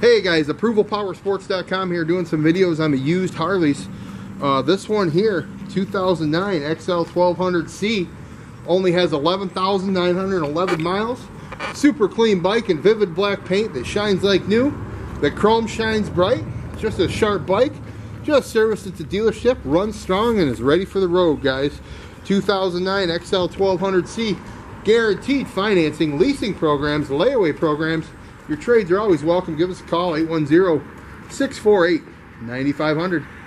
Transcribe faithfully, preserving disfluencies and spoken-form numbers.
Hey guys, Approval Power Sports dot com here, doing some videos on the used Harleys. Uh, this one here, two thousand nine X L twelve hundred C, only has eleven thousand nine hundred eleven miles. Super clean bike in vivid black paint that shines like new. The chrome shines bright. Just a sharp bike. Just serviced at the dealership, runs strong, and is ready for the road, guys. two thousand nine X L twelve hundred C, guaranteed financing, leasing programs, layaway programs. Your trades are always welcome. Give us a call, eight one zero, six four eight, nine five hundred.